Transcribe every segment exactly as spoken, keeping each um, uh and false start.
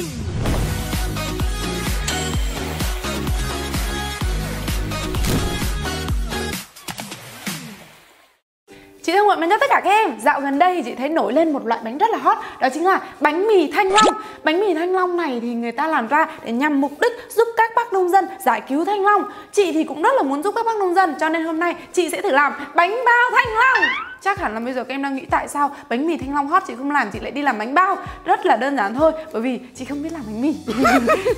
Chị Thanh Nguyễn mến chào tất cả các em. Dạo gần đây thì chị thấy nổi lên một loại bánh rất là hot, đó chính là bánh mì Thanh Long. Bánh mì Thanh Long này thì người ta làm ra để nhằm mục đích giúp các bác nông dân giải cứu Thanh Long. Chị thì cũng rất là muốn giúp các bác nông dân, cho nên hôm nay chị sẽ thử làm bánh bao Thanh Long. Chắc hẳn là bây giờ các em đang nghĩ tại sao bánh mì Thanh Long hot chị không làm, chị lại đi làm bánh bao. Rất là đơn giản thôi, bởi vì chị không biết làm bánh mì.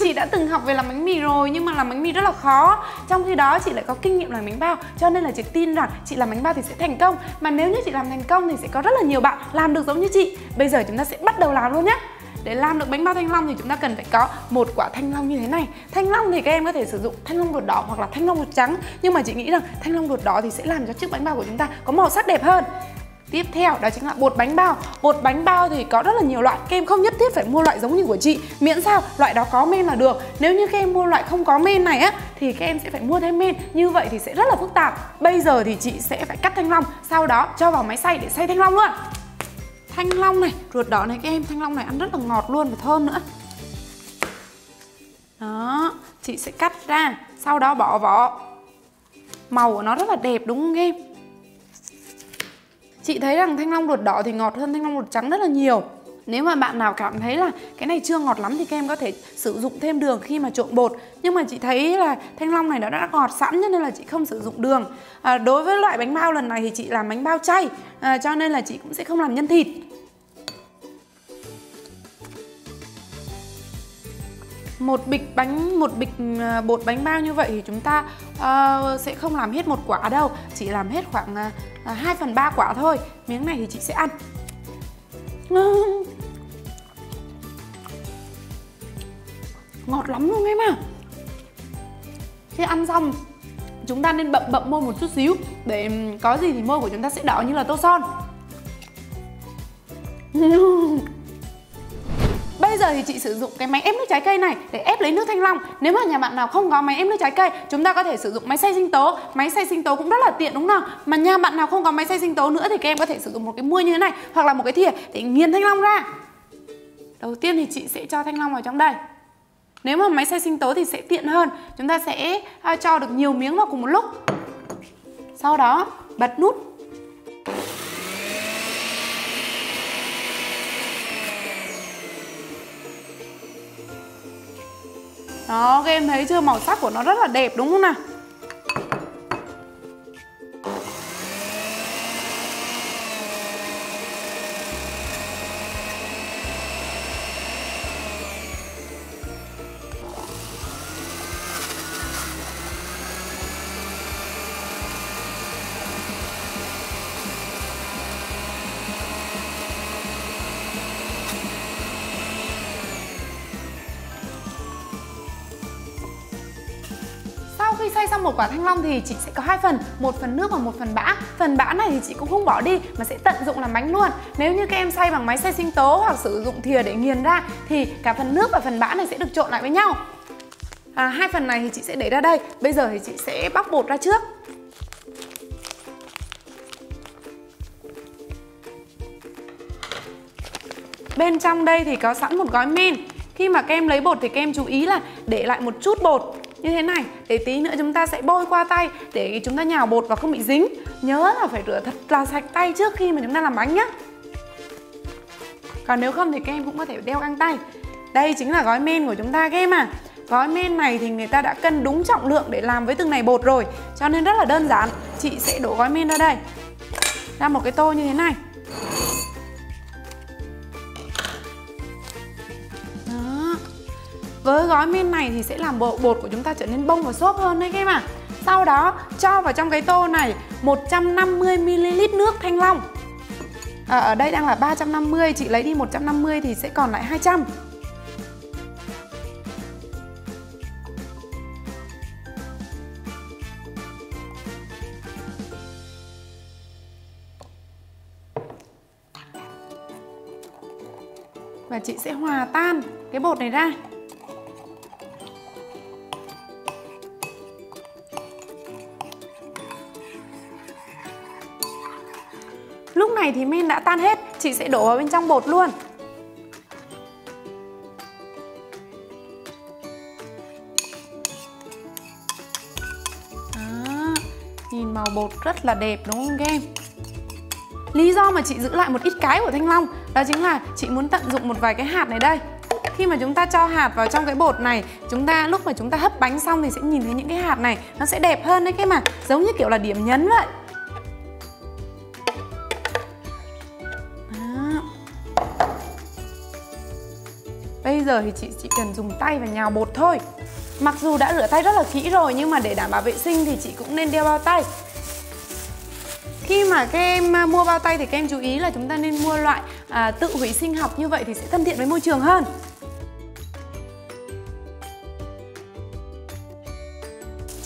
Chị đã từng học về làm bánh mì rồi, nhưng mà làm bánh mì rất là khó. Trong khi đó chị lại có kinh nghiệm làm bánh bao, cho nên là chị tin rằng chị làm bánh bao thì sẽ thành công. Mà nếu như chị làm thành công thì sẽ có rất là nhiều bạn làm được giống như chị. Bây giờ chúng ta sẽ bắt đầu làm luôn nhé. Để làm được bánh bao Thanh Long thì chúng ta cần phải có một quả thanh long như thế này. Thanh long thì các em có thể sử dụng thanh long ruột đỏ hoặc là thanh long ruột trắng, nhưng mà chị nghĩ rằng thanh long ruột đỏ thì sẽ làm cho chiếc bánh bao của chúng ta có màu sắc đẹp hơn. Tiếp theo đó chính là bột bánh bao. Bột bánh bao thì có rất là nhiều loại, các em không nhất thiết phải mua loại giống như của chị, miễn sao loại đó có men là được. Nếu như các em mua loại không có men này á thì các em sẽ phải mua thêm men, như vậy thì sẽ rất là phức tạp. Bây giờ thì chị sẽ phải cắt thanh long, sau đó cho vào máy xay để xay thanh long luôn. Thanh long này, ruột đỏ này các em, thanh long này ăn rất là ngọt luôn và thơm nữa. Đó, chị sẽ cắt ra, sau đó bỏ vỏ. Màu của nó rất là đẹp đúng không em? Chị thấy rằng thanh long ruột đỏ thì ngọt hơn thanh long ruột trắng rất là nhiều. Nếu mà bạn nào cảm thấy là cái này chưa ngọt lắm thì các em có thể sử dụng thêm đường khi mà trộn bột. Nhưng mà chị thấy là thanh long này nó đã ngọt sẵn cho nên là chị không sử dụng đường. à, Đối với loại bánh bao lần này thì chị làm bánh bao chay, à, cho nên là chị cũng sẽ không làm nhân thịt. Một bịch bánh, một bịch bột bánh bao như vậy thì chúng ta uh, sẽ không làm hết một quả đâu. Chỉ làm hết khoảng uh, hai phần ba quả thôi. Miếng này thì chị sẽ ăn. Ngọt lắm luôn em ạ. Khi ăn xong chúng ta nên bậm bậm môi một chút xíu, để có gì thì môi của chúng ta sẽ đỏ như là tô son. Bây giờ thì chị sử dụng cái máy ép nước trái cây này để ép lấy nước thanh long. Nếu mà nhà bạn nào không có máy ép nước trái cây, chúng ta có thể sử dụng máy xay sinh tố. Máy xay sinh tố cũng rất là tiện đúng không? Mà nhà bạn nào không có máy xay sinh tố nữa thì các em có thể sử dụng một cái muôi như thế này hoặc là một cái thìa để nghiền thanh long ra. Đầu tiên thì chị sẽ cho thanh long vào trong đây. Nếu mà máy xay sinh tố thì sẽ tiện hơn, chúng ta sẽ cho được nhiều miếng vào cùng một lúc. Sau đó bật nút. Đó, các em thấy chưa, màu sắc của nó rất là đẹp đúng không nào? Khi xay xong một quả thanh long thì chị sẽ có hai phần, một phần nước và một phần bã. Phần bã này thì chị cũng không bỏ đi mà sẽ tận dụng làm bánh luôn. Nếu như các em xay bằng máy xay sinh tố hoặc sử dụng thìa để nghiền ra thì cả phần nước và phần bã này sẽ được trộn lại với nhau. À, hai phần này thì chị sẽ để ra đây. Bây giờ thì chị sẽ bóc bột ra trước. Bên trong đây thì có sẵn một gói men. Khi mà các em lấy bột thì các em chú ý là để lại một chút bột như thế này, để tí nữa chúng ta sẽ bôi qua tay để chúng ta nhào bột và không bị dính. Nhớ là phải rửa thật là sạch tay trước khi mà chúng ta làm bánh nhé. Còn nếu không thì các em cũng có thể đeo găng tay. Đây chính là gói men của chúng ta các em à. Gói men này thì người ta đã cân đúng trọng lượng để làm với từng này bột rồi, cho nên rất là đơn giản. Chị sẽ đổ gói men ra đây, ra một cái tô như thế này. Với gói men này thì sẽ làm bộ bột của chúng ta trở nên bông và xốp hơn đấy các em ạ. Sau đó cho vào trong cái tô này một trăm năm mươi mi li lít nước thanh long. à, Ở đây đang là ba trăm năm mươi, chị lấy đi một trăm năm mươi thì sẽ còn lại hai trăm. Và chị sẽ hòa tan cái bột này ra. Lúc này thì men đã tan hết, chị sẽ đổ vào bên trong bột luôn. Nhìn màu bột rất là đẹp đúng không các em? Lý do mà chị giữ lại một ít cái của thanh long đó chính là chị muốn tận dụng một vài cái hạt này đây. Khi mà chúng ta cho hạt vào trong cái bột này, chúng ta lúc mà chúng ta hấp bánh xong thì sẽ nhìn thấy những cái hạt này, nó sẽ đẹp hơn đấy các em ạ. Giống như kiểu là điểm nhấn vậy. Đó. Bây giờ thì chị chỉ cần dùng tay và nhào bột thôi. Mặc dù đã rửa tay rất là kỹ rồi nhưng mà để đảm bảo vệ sinh thì chị cũng nên đeo bao tay. Khi mà các em mua bao tay thì các em chú ý là chúng ta nên mua loại à, tự hủy sinh học, như vậy thì sẽ thân thiện với môi trường hơn.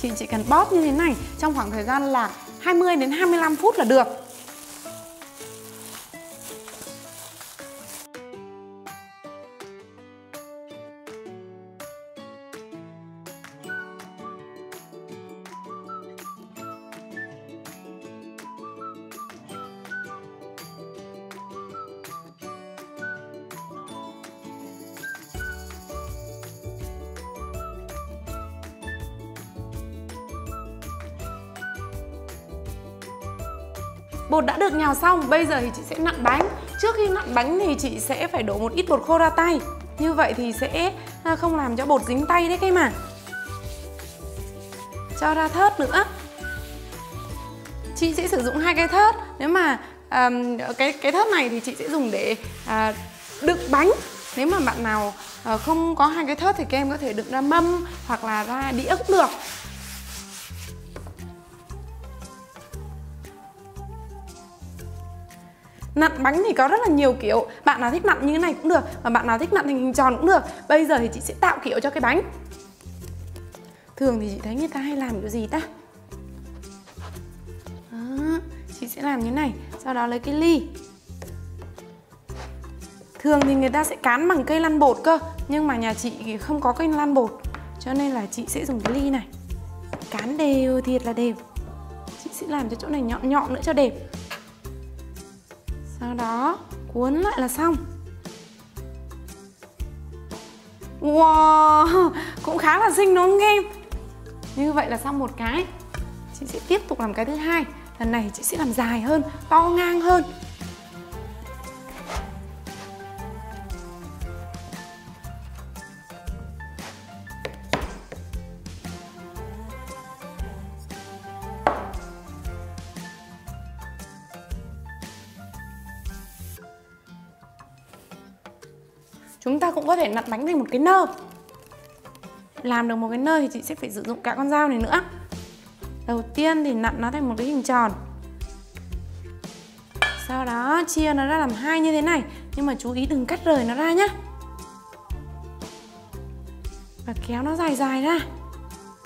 Chị chỉ cần bóp như thế này trong khoảng thời gian là hai mươi đến hai mươi lăm phút là được. Bột đã được nhào xong, bây giờ thì chị sẽ nặn bánh. Trước khi nặn bánh thì chị sẽ phải đổ một ít bột khô ra tay. Như vậy thì sẽ không làm cho bột dính tay đấy các em ạ. Cho ra thớt nữa. Chị sẽ sử dụng hai cái thớt. Nếu mà um, cái cái thớt này thì chị sẽ dùng để uh, đựng bánh. Nếu mà bạn nào uh, không có hai cái thớt thì các em có thể đựng ra mâm hoặc là ra đĩa cũng được. Nặn bánh thì có rất là nhiều kiểu. Bạn nào thích nặn như thế này cũng được, và bạn nào thích nặn thành hình tròn cũng được. Bây giờ thì chị sẽ tạo kiểu cho cái bánh. Thường thì chị thấy người ta hay làm kiểu gì ta? Đó, chị sẽ làm như thế này, sau đó lấy cái ly. Thường thì người ta sẽ cán bằng cây lăn bột cơ, nhưng mà nhà chị thì không có cây lăn bột, cho nên là chị sẽ dùng cái ly này. Cán đều, thiệt là đều. Chị sẽ làm cho chỗ này nhọn nhọn nữa cho đẹp. Sau đó cuốn lại là xong. Wow, cũng khá là xinh đúng không em? Như vậy là xong một cái. Chị sẽ tiếp tục làm cái thứ hai. Lần này chị sẽ làm dài hơn, to ngang hơn. Chúng ta cũng có thể nặn bánh thành một cái nơ. Làm được một cái nơ thì chị sẽ phải sử dụng cả con dao này nữa. Đầu tiên thì nặn nó thành một cái hình tròn. Sau đó chia nó ra làm hai như thế này. Nhưng mà chú ý đừng cắt rời nó ra nhé. Và kéo nó dài dài ra.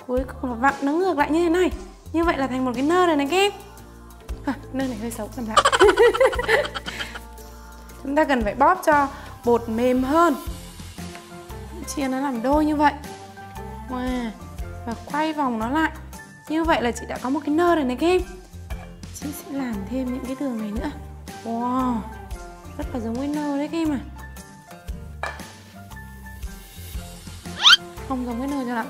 Cuối cùng là vặn nó ngược lại như thế này. Như vậy là thành một cái nơ rồi này các em. À, nơ này hơi xấu, làm lại. Chúng ta cần phải bóp cho bột mềm hơn. Chia nó làm đôi như vậy. Wow. Và quay vòng nó lại. Như vậy là chị đã có một cái nơ rồi này các em. Chị sẽ làm thêm những cái đường này nữa. Wow, rất là giống cái nơ đấy các em à. Không giống cái nơ cho lắm.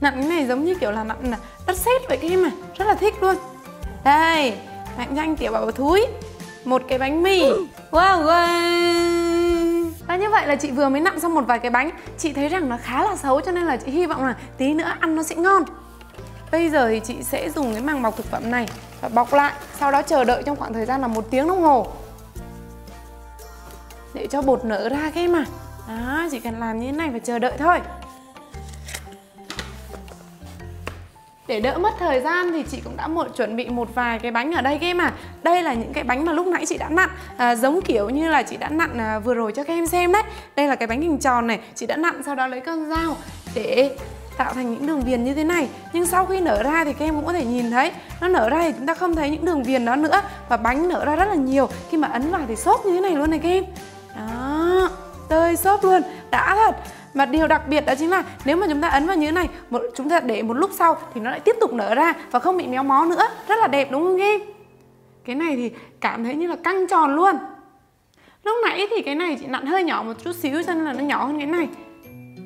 Nặn cái này giống như kiểu là nặn đất sét vậy các em à. Rất là thích luôn. Đây, Mạnh Danh tiểu bảo thúi, một cái bánh mì. Wow, wow. Và như vậy là chị vừa mới nặn xong một vài cái bánh. Chị thấy rằng nó khá là xấu cho nên là chị hy vọng là tí nữa ăn nó sẽ ngon. Bây giờ thì chị sẽ dùng cái màng bọc thực phẩm này và bọc lại. Sau đó chờ đợi trong khoảng thời gian là một tiếng đồng hồ để cho bột nở ra cái mà. Đó, chỉ cần làm như thế này và chờ đợi thôi. Để đỡ mất thời gian thì chị cũng đã một, chuẩn bị một vài cái bánh ở đây các em ạ. Đây là những cái bánh mà lúc nãy chị đã nặn, à, giống kiểu như là chị đã nặn à, vừa rồi cho các em xem đấy. Đây là cái bánh hình tròn này, chị đã nặn sau đó lấy con dao để tạo thành những đường viền như thế này. Nhưng sau khi nở ra thì các em cũng có thể nhìn thấy, nó nở ra thì chúng ta không thấy những đường viền đó nữa. Và bánh nở ra rất là nhiều, khi mà ấn vào thì xốp như thế này luôn này các em. Đó, tơi xốp luôn, đã thật. Và điều đặc biệt đó chính là nếu mà chúng ta ấn vào như thế này, một, chúng ta để một lúc sau thì nó lại tiếp tục nở ra và không bị méo mó nữa. Rất là đẹp đúng không em? Cái này thì cảm thấy như là căng tròn luôn. Lúc nãy thì cái này chị nặn hơi nhỏ một chút xíu cho nên là nó nhỏ hơn cái này.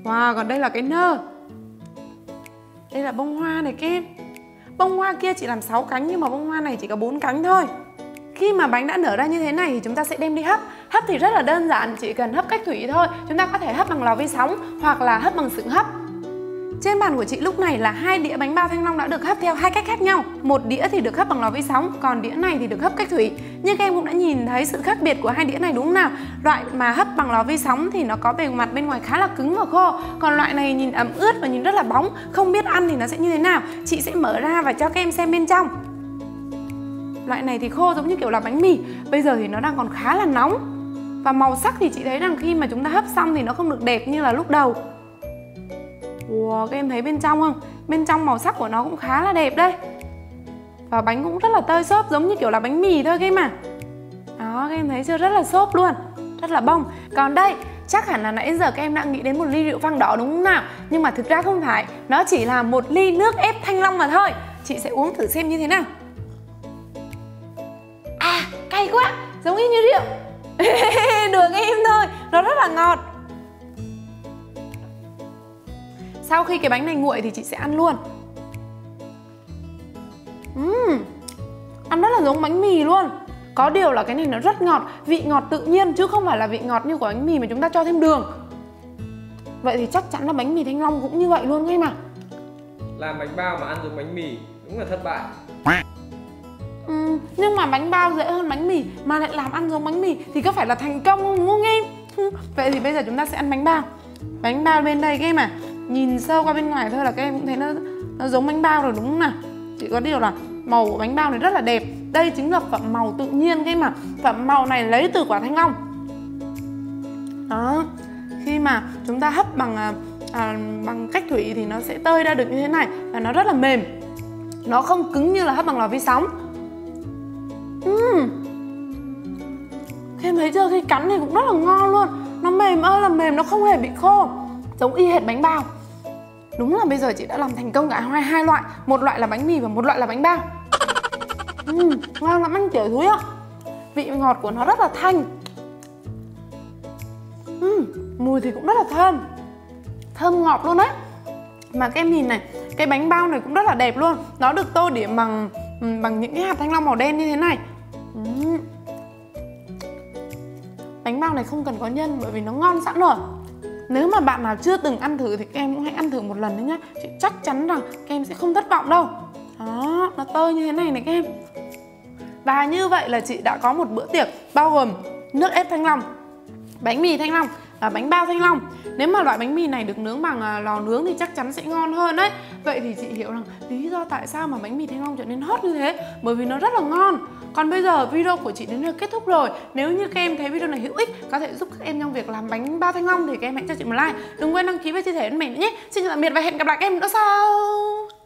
Wow, còn đây là cái nơ. Đây là bông hoa này các em. Bông hoa kia chị làm sáu cánh nhưng mà bông hoa này chỉ có bốn cánh thôi. Khi mà bánh đã nở ra như thế này thì chúng ta sẽ đem đi hấp. Hấp thì rất là đơn giản, chỉ cần hấp cách thủy thôi. Chúng ta có thể hấp bằng lò vi sóng hoặc là hấp bằng xửng hấp. Trên bàn của chị lúc này là hai đĩa bánh bao Thanh Long đã được hấp theo hai cách khác nhau. Một đĩa thì được hấp bằng lò vi sóng, còn đĩa này thì được hấp cách thủy. Nhưng các em cũng đã nhìn thấy sự khác biệt của hai đĩa này đúng không nào? Loại mà hấp bằng lò vi sóng thì nó có bề mặt bên ngoài khá là cứng và khô, còn loại này nhìn ẩm ướt và nhìn rất là bóng. Không biết ăn thì nó sẽ như thế nào. Chị sẽ mở ra và cho các em xem bên trong. Loại này thì khô giống như kiểu là bánh mì. Bây giờ thì nó đang còn khá là nóng. Và màu sắc thì chị thấy rằng khi mà chúng ta hấp xong thì nó không được đẹp như là lúc đầu. Wow, các em thấy bên trong không? Bên trong màu sắc của nó cũng khá là đẹp đây. Và bánh cũng rất là tơi xốp, giống như kiểu là bánh mì thôi các em à. Đó, các em thấy chưa? Rất là xốp luôn, rất là bông. Còn đây, chắc hẳn là nãy giờ các em đã nghĩ đến một ly rượu vang đỏ đúng không nào? Nhưng mà thực ra không phải, nó chỉ là một ly nước ép Thanh Long mà thôi. Chị sẽ uống thử xem như thế nào. À, cay quá, giống y như rượu. Được em thôi, nó rất là ngọt. Sau khi cái bánh này nguội thì chị sẽ ăn luôn. uhm, Ăn rất là giống bánh mì luôn. Có điều là cái này nó rất ngọt, vị ngọt tự nhiên chứ không phải là vị ngọt như của bánh mì mà chúng ta cho thêm đường. Vậy thì chắc chắn là bánh mì Thanh Long cũng như vậy luôn ngay mà. Làm bánh bao mà ăn giống bánh mì đúng là thất bại. uhm, Nhưng mà bánh bao dễ hơn bánh mì mà lại làm ăn giống bánh mì thì có phải là thành công không đúng không em? Vậy thì bây giờ chúng ta sẽ ăn bánh bao. Bánh bao bên đây các em à, nhìn sâu qua bên ngoài thôi là các em cũng thấy nó, nó giống bánh bao rồi đúng không nào? Chỉ có điều là màu của bánh bao này rất là đẹp. Đây chính là phẩm màu tự nhiên các em ạ. Phẩm màu này lấy từ quả thanh long. Đó, khi mà chúng ta hấp bằng à, bằng cách thủy thì nó sẽ tơi ra được như thế này. Và nó rất là mềm, nó không cứng như là hấp bằng lò vi sóng. uhm. Các em thấy chưa, khi cắn thì cũng rất là ngon luôn. Nó mềm ơi là mềm, nó không hề bị khô, giống y hệt bánh bao. Đúng là bây giờ chị đã làm thành công cả hai loại, một loại là bánh mì và một loại là bánh bao. uhm, Ngon lắm anh tiểu thúi ạ. Vị ngọt của nó rất là thanh. uhm, Mùi thì cũng rất là thơm. Thơm ngọt luôn đấy. Mà các em nhìn này, cái bánh bao này cũng rất là đẹp luôn. Nó được tô điểm bằng bằng những cái hạt thanh long màu đen như thế này. uhm. Bánh bao này không cần có nhân bởi vì nó ngon sẵn rồi. Nếu mà bạn nào chưa từng ăn thử thì các em cũng hãy ăn thử một lần đấy nhá. Chị chắc chắn rằng các em sẽ không thất vọng đâu. Đó, nó tơi như thế này này các em. Và như vậy là chị đã có một bữa tiệc bao gồm nước ép Thanh Long, bánh mì Thanh Long và bánh bao Thanh Long. Nếu mà loại bánh mì này được nướng bằng lò nướng thì chắc chắn sẽ ngon hơn đấy. Vậy thì chị hiểu rằng lý do tại sao mà bánh mì Thanh Long trở nên hot như thế, bởi vì nó rất là ngon. Còn bây giờ video của chị đến nơi kết thúc rồi. Nếu như các em thấy video này hữu ích, có thể giúp các em trong việc làm bánh bao Thanh Long thì các em hãy cho chị một like. Đừng quên đăng ký và chia sẻ với mình nữa nhé. Xin chào tạm biệt và hẹn gặp lại các em nữa sau.